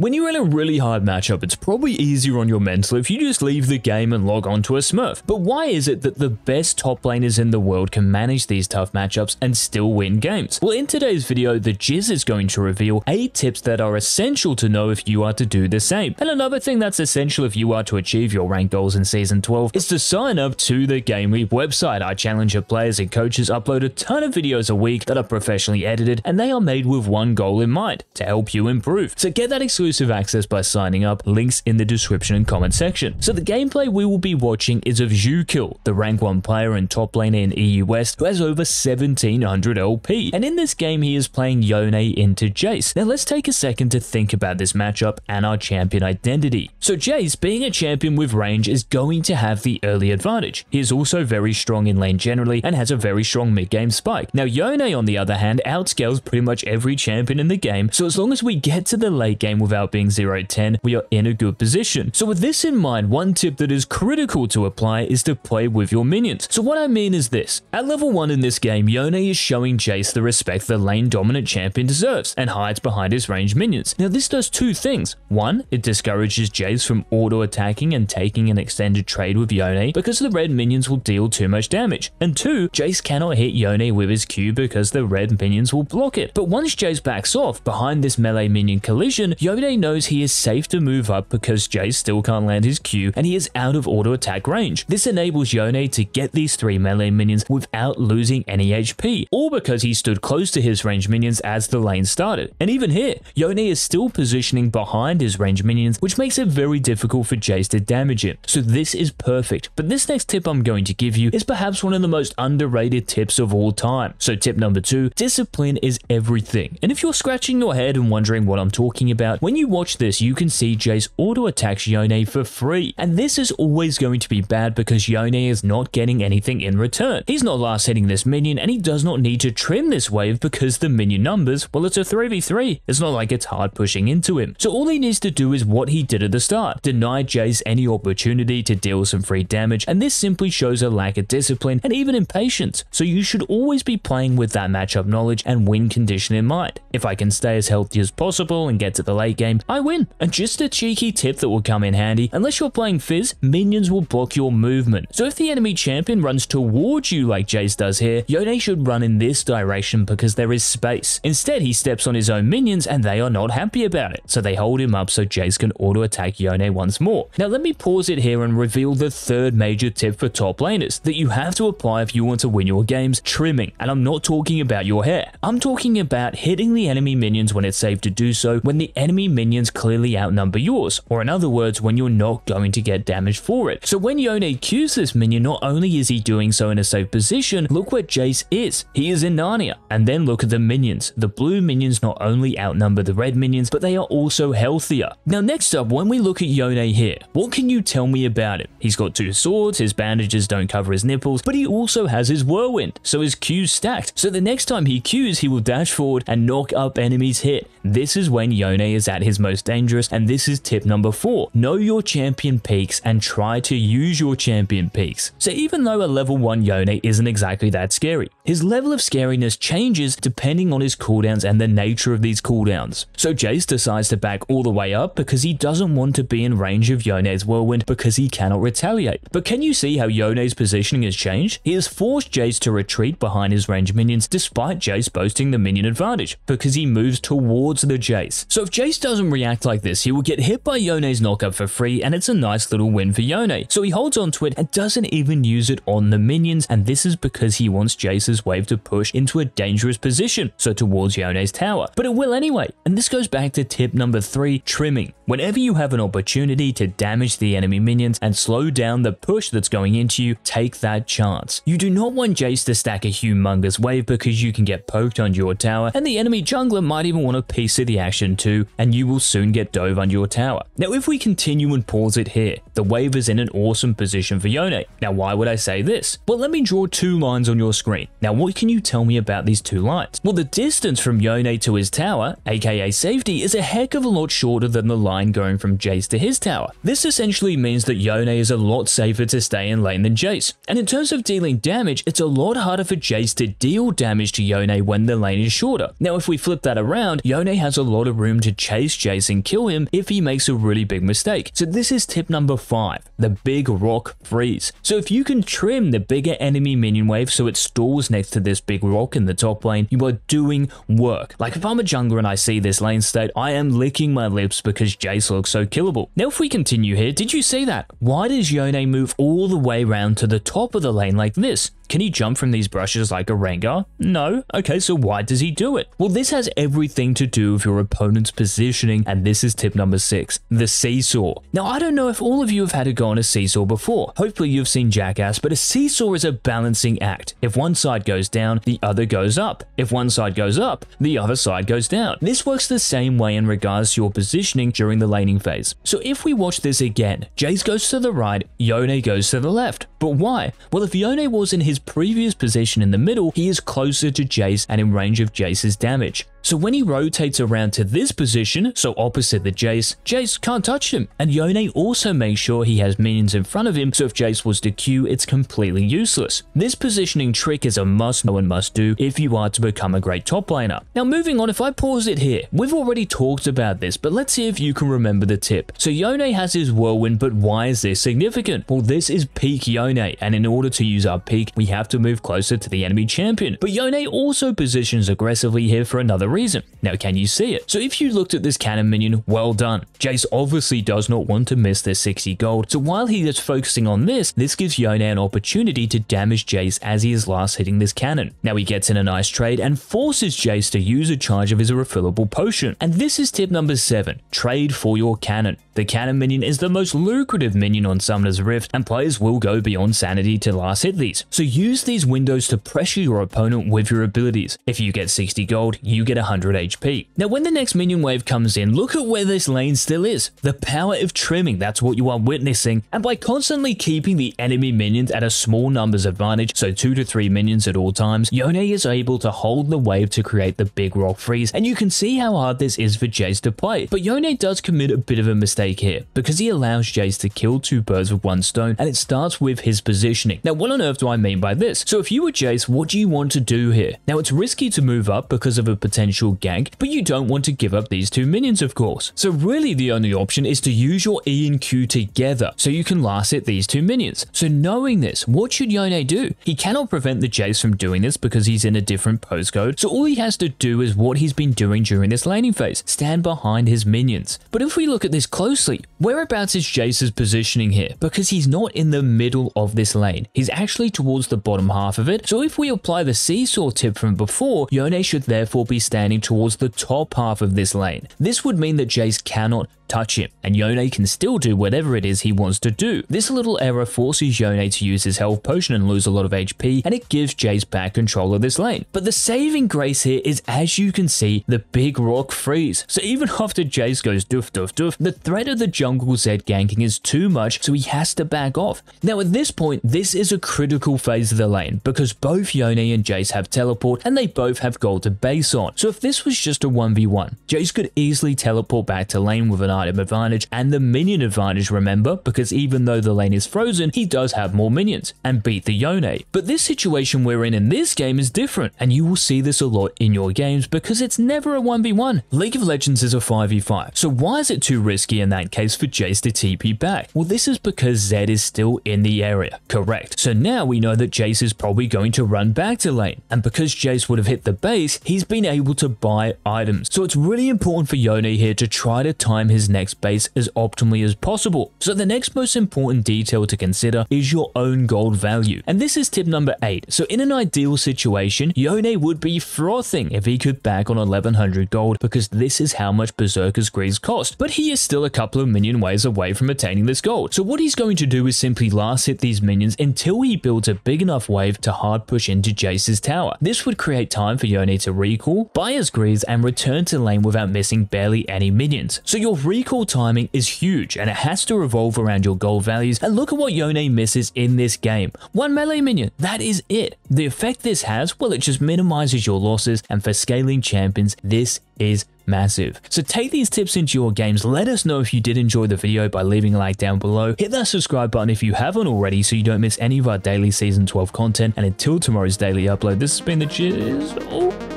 When you're in a really hard matchup, it's probably easier on your mental if you just leave the game and log on to a smurf. But why is it that the best top laners in the world can manage these tough matchups and still win games? Well, in today's video, the Jizz is going to reveal 8 tips that are essential to know if you are to do the same. And another thing that's essential if you are to achieve your rank goals in Season 12 is to sign up to the GameWeap website. Our challenger players and coaches upload a ton of videos a week that are professionally edited, and they are made with one goal in mind: to help you improve. So get that exclusive access by signing up, links in the description and comment section. So the gameplay we will be watching is of Zhukil, the rank 1 player and top laner in EU West who has over 1700 LP, and in this game he is playing Yone into Jayce. Now let's take a second to think about this matchup and our champion identity. So Jayce, being a champion with range, is going to have the early advantage. He is also very strong in lane generally and has a very strong mid game spike. Now Yone, on the other hand, outscales pretty much every champion in the game, so as long as we get to the late game without being 0-10, we are in a good position. So with this in mind, one tip that is critical to apply is to play with your minions. So what I mean is this: at level 1 in this game, Yone is showing Jayce the respect the lane dominant champion deserves and hides behind his ranged minions. Now this does two things. One, it discourages Jayce from auto attacking and taking an extended trade with Yone because the red minions will deal too much damage. And two, Jayce cannot hit Yone with his Q because the red minions will block it. But once Jayce backs off behind this melee minion collision, Yone knows he is safe to move up because Jayce still can't land his Q and he is out of auto attack range. This enables Yone to get these 3 melee minions without losing any HP, all because he stood close to his range minions as the lane started. And even here, Yone is still positioning behind his range minions, which makes it very difficult for Jayce to damage him. So this is perfect. But this next tip I'm going to give you is perhaps one of the most underrated tips of all time. So tip number 2, discipline is everything. And if you're scratching your head and wondering what I'm talking about, when you watch this, you can see Jayce auto attacks Yone for free, and this is always going to be bad because Yone is not getting anything in return. He's not last hitting this minion, and he does not need to trim this wave because the minion numbers, well, it's a 3v3. It's not like it's hard pushing into him. So all he needs to do is what he did at the start: deny Jayce any opportunity to deal some free damage, and this simply shows a lack of discipline and even impatience. So you should always be playing with that matchup knowledge and win condition in mind. If I can stay as healthy as possible and get to the late game, I win. And just a cheeky tip that will come in handy: unless you're playing Fizz, minions will block your movement. So if the enemy champion runs towards you like Jayce does here, Yone should run in this direction because there is space. Instead, he steps on his own minions and they are not happy about it. So they hold him up so Jayce can auto attack Yone once more. Now let me pause it here and reveal the third major tip for top laners that you have to apply if you want to win your games: trimming. And I'm not talking about your hair. I'm talking about hitting the enemy minions when it's safe to do so, when the enemy minions clearly outnumber yours, or in other words, when you're not going to get damage for it. So when Yone Qs this minion, not only is he doing so in a safe position, look where Jayce is. He is in Narnia. And then look at the minions. The blue minions not only outnumber the red minions, but they are also healthier. Now next up, when we look at Yone here, what can you tell me about him? He's got 2 swords, his bandages don't cover his nipples, but he also has his whirlwind, so his Q's stacked. So the next time he Qs, he will dash forward and knock up enemies' hit. This is when Yone is at his most dangerous, and this is tip number 4. Know your champion peaks and try to use your champion peaks. So even though a level 1 Yone isn't exactly that scary, his level of scariness changes depending on his cooldowns and the nature of these cooldowns. So Jayce decides to back all the way up because he doesn't want to be in range of Yone's whirlwind because he cannot retaliate. But can you see how Yone's positioning has changed? He has forced Jayce to retreat behind his range minions despite Jayce boasting the minion advantage because he moves towards the Jayce. So if Jayce doesn't react like this, he will get hit by Yone's knockup for free, and it's a nice little win for Yone. So he holds on to it and doesn't even use it on the minions, and this is because he wants Jayce's wave to push into a dangerous position, so towards Yone's tower. But it will anyway, and this goes back to tip number 3, trimming. Whenever you have an opportunity to damage the enemy minions and slow down the push that's going into you, take that chance. You do not want Jayce to stack a humongous wave because you can get poked under your tower, and the enemy jungler might even want a piece of the action too, and you will soon get dove under your tower. Now if we continue and pause it here, the wave is in an awesome position for Yone. Now why would I say this? Well, let me draw 2 lines on your screen. Now what can you tell me about these 2 lines? Well, the distance from Yone to his tower, aka safety, is a heck of a lot shorter than the line going from Jayce to his tower. This essentially means that Yone is a lot safer to stay in lane than Jayce. And in terms of dealing damage, it's a lot harder for Jayce to deal damage to Yone when the lane is shorter. Now if we flip that around, Yone has a lot of room to chase chase Jayce and kill him if he makes a really big mistake. So this is tip number 5, the big rock freeze. So if you can trim the bigger enemy minion wave so it stalls next to this big rock in the top lane, you are doing work. Like if I'm a jungler and I see this lane state, I am licking my lips because Jayce looks so killable. Now if we continue here, did you see that? Why does Yone move all the way around to the top of the lane like this? Can he jump from these brushes like a Rengar? No. Okay, so why does he do it? Well, this has everything to do with your opponent's positioning, and this is tip number 6, the seesaw. Now, I don't know if all of you have had to go on a seesaw before. Hopefully you've seen Jackass, but a seesaw is a balancing act. If one side goes down, the other goes up. If one side goes up, the other side goes down. This works the same way in regards to your positioning during the laning phase. So if we watch this again, Jayce goes to the right, Yone goes to the left. But why? Well, if Yone was in his previous position in the middle, he is closer to Jayce and in range of Jayce's damage. So when he rotates around to this position, so opposite the Jayce, Jayce can't touch him. And Yone also makes sure he has minions in front of him, so if Jayce was to Q, it's completely useless. This positioning trick is a must know and must do if you are to become a great top laner. Now moving on, if I pause it here, we've already talked about this, but let's see if you can remember the tip. So Yone has his whirlwind, but why is this significant? Well, this is peak Yone, and in order to use our peak, we have to move closer to the enemy champion. But Yone also positions aggressively here for another reason. Now, can you see it? So if you looked at this cannon minion, well done. Jayce obviously does not want to miss this 60 gold. So while he is focusing on this gives Yone an opportunity to damage Jayce as he is last hitting this cannon. Now he gets in a nice trade and forces Jayce to use a charge of his refillable potion. And this is tip number 7, trade for your cannon. The cannon minion is the most lucrative minion on Summoner's Rift, and players will go beyond sanity to last hit these. So use these windows to pressure your opponent with your abilities. If you get 60 gold, you get 100 HP. Now when the next minion wave comes in, look at where this lane still is. The power of trimming, that's what you are witnessing, and by constantly keeping the enemy minions at a small numbers advantage, so 2 to 3 minions at all times, Yone is able to hold the wave to create the big rock freeze, and you can see how hard this is for Jayce to play. But Yone does commit a bit of a mistake here, because he allows Jayce to kill 2 birds with 1 stone, and it starts with his positioning. Now what on earth do I mean by this? So if you were Jayce, what do you want to do here? Now it's risky to move up because of a potential gank, but you don't want to give up these 2 minions, of course. So really the only option is to use your E and Q together so you can last hit these 2 minions. So knowing this, what should Yone do? He cannot prevent the Jayce from doing this because he's in a different postcode, so all he has to do is what he's been doing during this laning phase, stand behind his minions. But if we look at this closely, whereabouts is Jayce's positioning here? Because he's not in the middle of this lane, he's actually towards the bottom half of it. So if we apply the seesaw tip from before, Yone should therefore be standing towards the top half of this lane. This would mean that Jayce cannot touch him, and Yone can still do whatever it is he wants to do. This little error forces Yone to use his health potion and lose a lot of HP, and it gives Jayce back control of this lane. But the saving grace here is, as you can see, the big rock freeze. So even after Jayce goes doof doof doof, the threat of the jungle Zed ganking is too much, so he has to back off. Now at this point, this is a critical phase of the lane, because both Yone and Jayce have teleport, and they both have gold to base on. So if this was just a 1v1, Jayce could easily teleport back to lane with an item advantage and the minion advantage, remember, because even though the lane is frozen, he does have more minions, and beat the Yone. But this situation we're in this game is different, and you will see this a lot in your games because it's never a 1v1. League of Legends is a 5v5, so why is it too risky in that case for Jayce to TP back? Well, this is because Zed is still in the area, correct? So now we know that Jayce is probably going to run back to lane, and because Jayce would have hit the base, he's been able to buy items. So it's really important for Yone here to try to time his next base as optimally as possible. So the next most important detail to consider is your own gold value, and this is tip number 8. So in an ideal situation, Yone would be frothing if he could back on 1100 gold, because this is how much Berserker's Greaves cost, but he is still a couple of minion waves away from attaining this gold. So what he's going to do is simply last hit these minions until he builds a big enough wave to hard push into Jayce's tower. This would create time for Yone to recall, buy his Greaves, and return to lane without missing barely any minions. So your recall timing is huge, and it has to revolve around your gold values, and look at what Yone misses in this game. 1 melee minion, that is it. The effect this has, well, it just minimizes your losses, and for scaling champions, this is massive. So take these tips into your games. Let us know if you did enjoy the video by leaving a like down below. Hit that subscribe button if you haven't already so you don't miss any of our daily season 12 content. And until tomorrow's daily upload, this has been the Jizz.